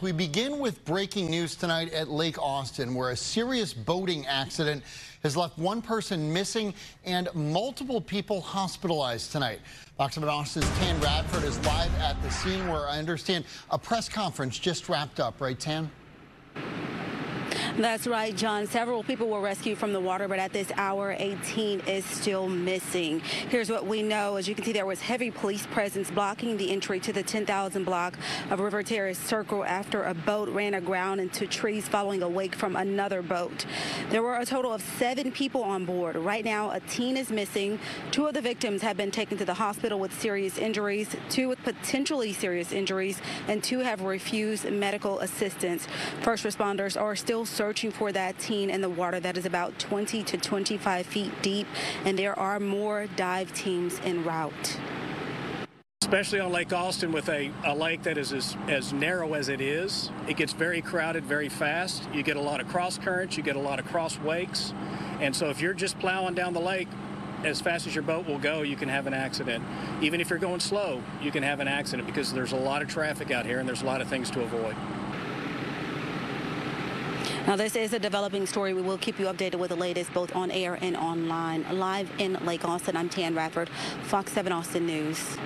We begin with breaking news tonight at Lake Austin, where a serious boating accident has left one person missing and multiple people hospitalized tonight. FOX 7 Austin's Tan Radford is live at the scene, where I understand a press conference just wrapped up, right, Tan? That's right, John. Several people were rescued from the water, but at this hour, 18 is still missing. Here's what we know. As you can see, there was heavy police presence blocking the entry to the 10,000 block of River Terrace Circle after a boat ran aground into trees following a wake from another boat. There were a total of 7 people on board. Right now, a teen is missing. 2 of the victims have been taken to the hospital with serious injuries, 2 with potentially serious injuries, and 2 have refused medical assistance. First responders are still searching for that teen in the water that is about 20 to 25 feet deep, and there are more dive teams en route. Especially on Lake Austin, with a lake that is as narrow as it is, it gets very crowded very fast. You get a lot of cross currents, you get a lot of cross wakes, and so if you're just plowing down the lake, as fast as your boat will go, you can have an accident. Even if you're going slow, you can have an accident because there's a lot of traffic out here and there's a lot of things to avoid. Now, this is a developing story. We will keep you updated with the latest, both on air and online. Live in Lake Austin, I'm Tan Radford, Fox 7 Austin News.